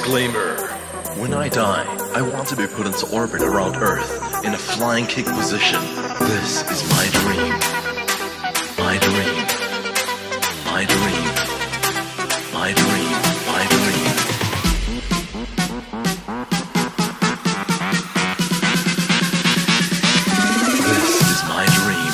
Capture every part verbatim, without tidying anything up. Disclaimer. When I die, I want to be put into orbit around Earth in a flying kick position. This is my dream. My dream. My dream. My dream. My dream. This is my dream.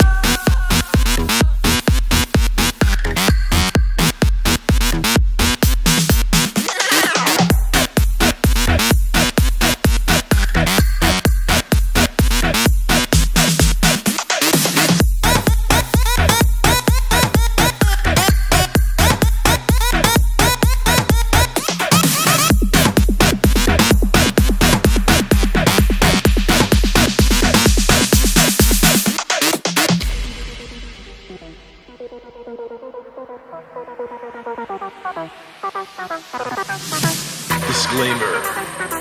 Disclaimer.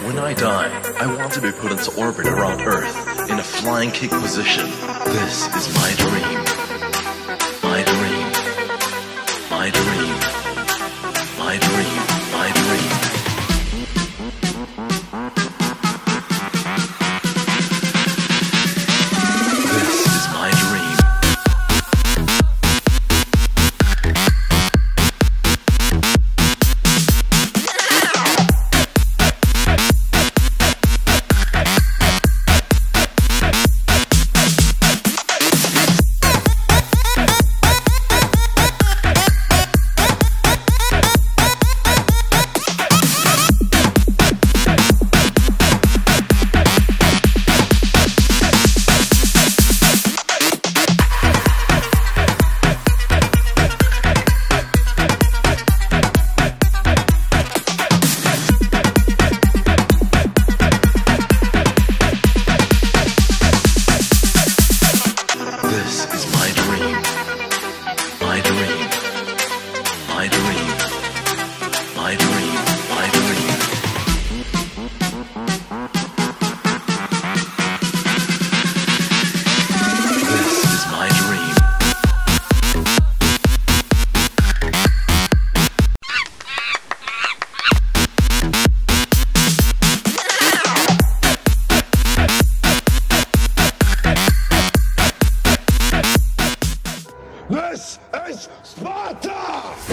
When I die, I want to be put into orbit around Earth in a flying kick position. This is my dream. My dream. My dream. My dream. My dream. This is my dream. This is Sparta!